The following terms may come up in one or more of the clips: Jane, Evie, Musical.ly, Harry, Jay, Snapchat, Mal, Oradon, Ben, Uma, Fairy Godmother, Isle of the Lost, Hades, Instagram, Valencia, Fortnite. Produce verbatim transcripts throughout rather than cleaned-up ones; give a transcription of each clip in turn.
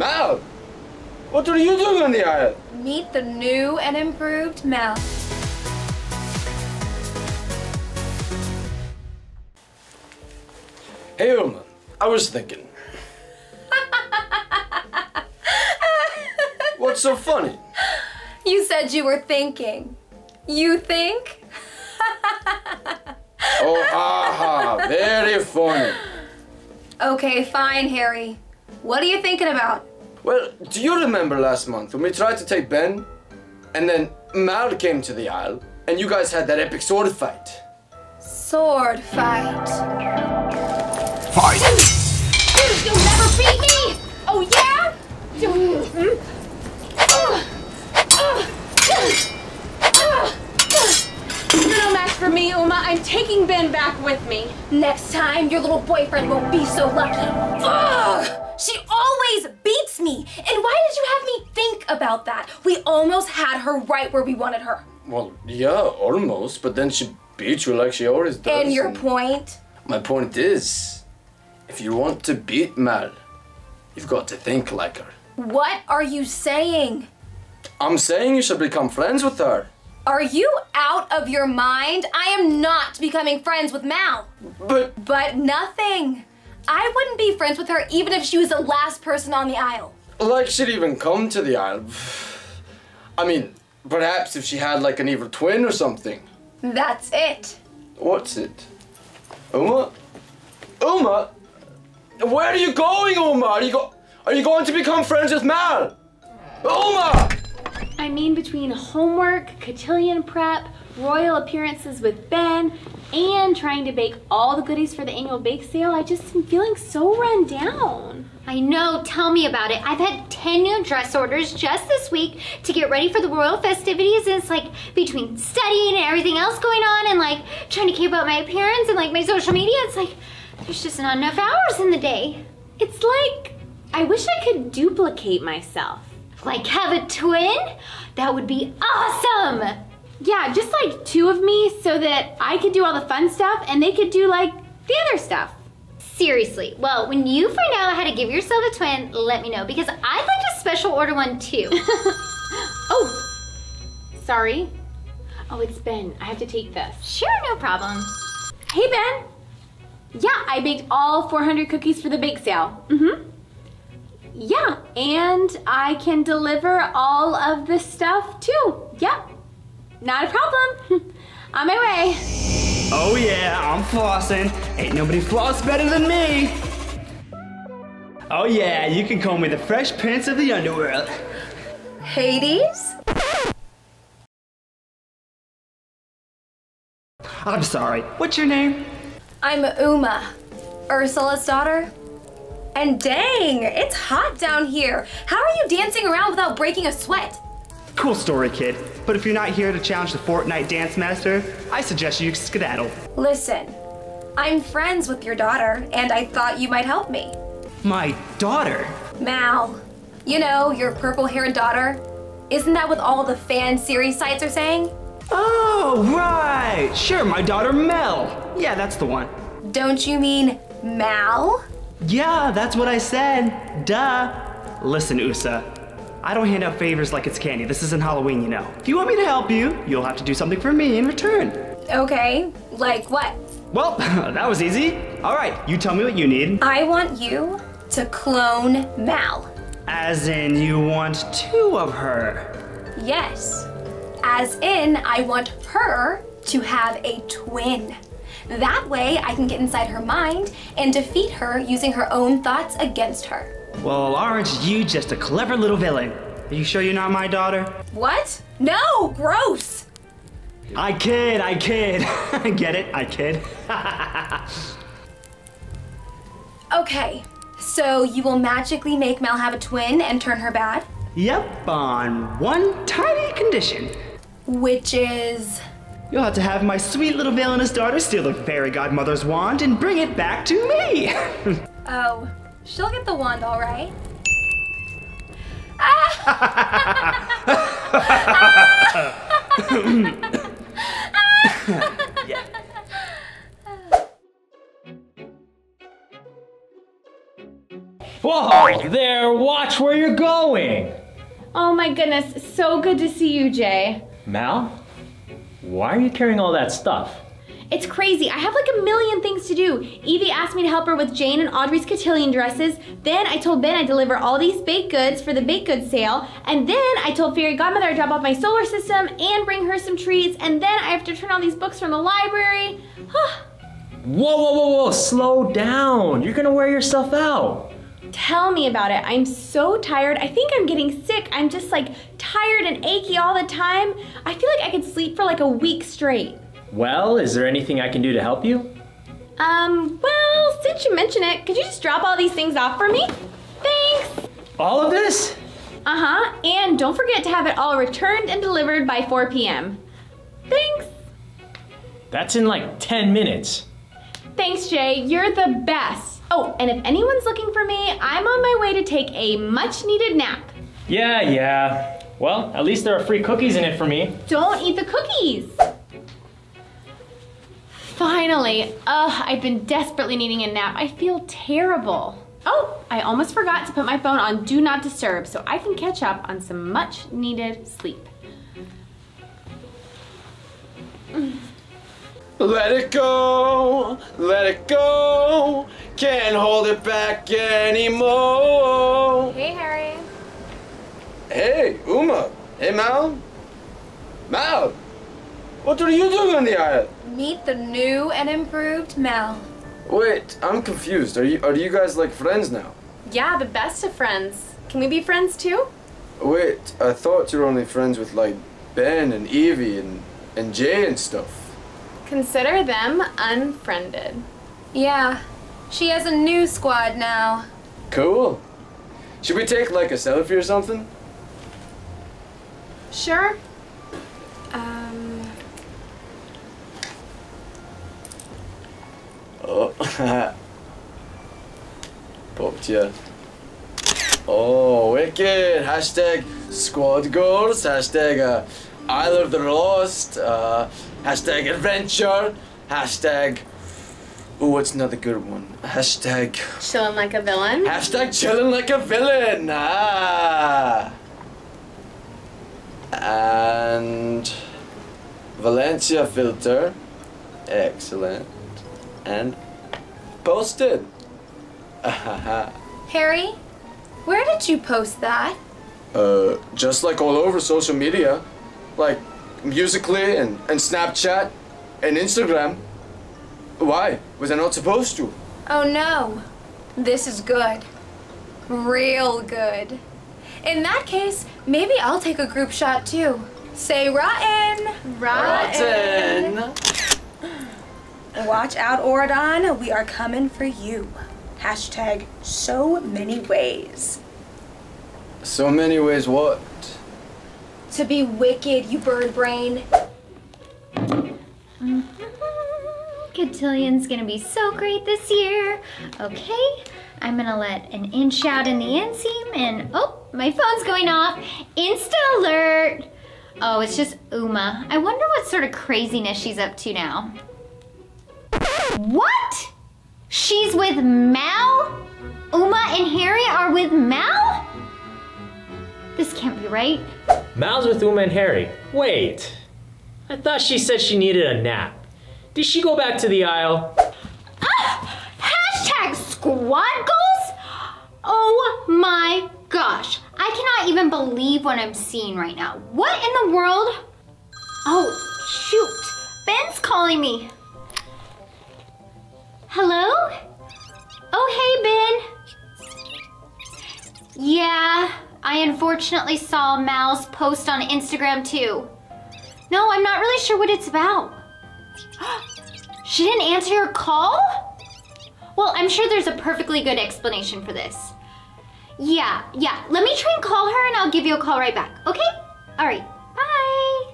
Mal! What are you doing on the isle? Meet the new and improved Mal. Hey Uma, I was thinking. What's so funny? You said you were thinking. You think? Oh, ha ha, very funny. Okay, fine, Harry. What are you thinking about? Well, do you remember last month when we tried to take Ben? And then Mal came to the isle, and you guys had that epic sword fight. Sword fight. Fight! You'll never beat me! Oh, yeah? No match for me, Uma. I'm taking Ben back with me. Next time, your little boyfriend won't be so lucky. Ugh! She always beats me! And why did you have me think about that? We almost had her right where we wanted her. Well, yeah, almost, but then she beats you like she always does. And your and point? My point is, if you want to beat Mal, you've got to think like her. What are you saying? I'm saying you should become friends with her. Are you out of your mind? I am not becoming friends with Mal. But... But nothing. I wouldn't be friends with her even if she was the last person on the isle. Like she'd even come to the isle. I mean, perhaps if she had like an evil twin or something. That's it. What's it? Uma? Uma? Where are you going, Uma? Are you, go are you going to become friends with Mal? Uma! I mean, between homework, cotillion prep, royal appearances with Ben, and trying to bake all the goodies for the annual bake sale, I just am feeling so run down. I know, tell me about it. I've had ten new dress orders just this week to get ready for the royal festivities, and it's like between studying and everything else going on and like trying to keep up my appearance and like my social media, it's like there's just not enough hours in the day. It's like I wish I could duplicate myself. Like have a twin? That would be awesome! Yeah, just like two of me so that I could do all the fun stuff and they could do like the other stuff. Seriously, well, when you find out how to give yourself a twin, let me know because I'd like to special order one too. Oh, sorry. Oh, it's Ben, I have to take this. Sure, no problem. Hey Ben. Yeah, I baked all four hundred cookies for the bake sale. Mm-hmm. Yeah, and I can deliver all of the stuff too, yep. Not a problem. On my way. Oh yeah, I'm flossing. Ain't nobody floss better than me. Oh yeah, you can call me the Fresh Prince of the Underworld. Hades? I'm sorry, what's your name? I'm Uma, Ursula's daughter. And dang, it's hot down here. How are you dancing around without breaking a sweat? Cool story, kid. But if you're not here to challenge the Fortnite dance master, I suggest you skedaddle. Listen, I'm friends with your daughter, and I thought you might help me. My daughter? Mal, you know, your purple-haired daughter. Isn't that what all the fan series sites are saying? Oh, right! Sure, my daughter Mel. Yeah, that's the one. Don't you mean Mal? Yeah, that's what I said. Duh. Listen, Usa. I don't hand out favors like it's candy. This isn't Halloween, you know. If you want me to help you, you'll have to do something for me in return. Okay, like what? Well, that was easy. All right, you tell me what you need. I want you to clone Mal. As in you want two of her? Yes, as in I want her to have a twin. That way I can get inside her mind and defeat her using her own thoughts against her. Well, aren't you just a clever little villain? Are you sure you're not my daughter? What? No, gross! I kid, I kid. Get it? I kid. Okay, so you will magically make Mal have a twin and turn her bad? Yep, on one tiny condition. Which is? You'll have to have my sweet little villainous daughter steal the Fairy Godmother's wand and bring it back to me. Oh. She'll get the wand, all right. Yeah. Whoa, Whoa, there, watch where you're going. Oh my goodness, so good to see you, Jay. Mal, why are you carrying all that stuff? It's crazy, I have like a million things to do. Evie asked me to help her with Jane and Audrey's cotillion dresses. Then I told Ben I'd deliver all these baked goods for the baked goods sale. And then I told Fairy Godmother I'd drop off my solar system and bring her some treats. And then I have to turn all these books from the library. Whoa, whoa, whoa, whoa, slow down. You're gonna wear yourself out. Tell me about it. I'm so tired. I think I'm getting sick. I'm just like tired and achy all the time. I feel like I could sleep for like a week straight. Well, is there anything I can do to help you? Um, well, since you mention it, could you just drop all these things off for me? Thanks! All of this? Uh-huh, and don't forget to have it all returned and delivered by four p m Thanks! That's in like ten minutes. Thanks, Jay, you're the best. Oh, and if anyone's looking for me, I'm on my way to take a much-needed nap. Yeah, yeah. Well, at least there are free cookies in it for me. Don't eat the cookies! Finally, ugh, I've been desperately needing a nap. I feel terrible. Oh, I almost forgot to put my phone on Do Not Disturb so I can catch up on some much needed sleep. Let it go, let it go. Can't hold it back anymore. Hey, Harry. Hey, Uma. Hey, Mal. Mal, what are you doing on the island? Meet the new and improved Mal. Wait, I'm confused. Are you are you guys like friends now? Yeah, the best of friends. Can we be friends too? Wait, I thought you were only friends with like Ben and Evie and, and Jay and stuff. Consider them unfriended. Yeah, she has a new squad now. Cool. Should we take like a selfie or something? Sure. Um... Oh, popped ya. Oh, wicked. Hashtag squad goals. Hashtag uh, Isle of the Lost. Uh, hashtag adventure. Hashtag... Ooh, what's another good one? Hashtag... Chillin' like a villain. Hashtag chillin' like a villain. Ah. And... Valencia filter. Excellent. And posted. Harry, where did you post that? Uh, just like all over social media, like Musical.ly and, and Snapchat and Instagram. Why? Was I not supposed to? Oh no, this is good. Real good. In that case, maybe I'll take a group shot too. Say rotten. Rotten. Rotten. Watch out, Oradon. We are coming for you. Hashtag so many ways. So many ways what? To be wicked, you bird brain. Mm-hmm. Cotillion's gonna be so great this year. Okay, I'm gonna let an inch out in the inseam and oh, my phone's going off. Insta alert. Oh, it's just Uma. I wonder what sort of craziness she's up to now. What? She's with Mal? Uma and Harry are with Mal? This can't be right. Mal's with Uma and Harry. Wait. I thought she said she needed a nap. Did she go back to the aisle? Ah! Hashtag squad goals? Oh my gosh. I cannot even believe what I'm seeing right now. What in the world? Oh, shoot. Ben's calling me. Hello? Oh, hey, Ben. Yeah, I unfortunately saw Mal's post on Instagram too. No, I'm not really sure what it's about. She didn't answer your call? Well, I'm sure there's a perfectly good explanation for this. Yeah, yeah, let me try and call her and I'll give you a call right back, okay? All right, bye.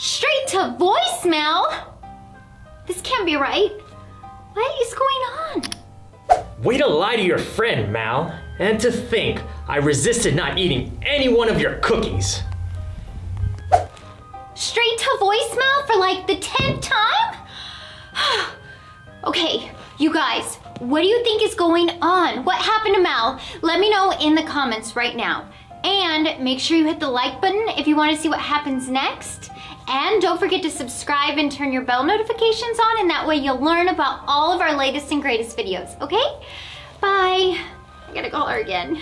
Straight to voicemail? This can't be right. What is going on? Way to lie to your friend, Mal. And to think I resisted not eating any one of your cookies. Straight to voicemail for like the tenth time? Okay, you guys, what do you think is going on? What happened to Mal? Let me know in the comments right now. And make sure you hit the like button if you want to see what happens next. And don't forget to subscribe and turn your bell notifications on, and that way you'll learn about all of our latest and greatest videos, okay? Bye. I gotta call her again.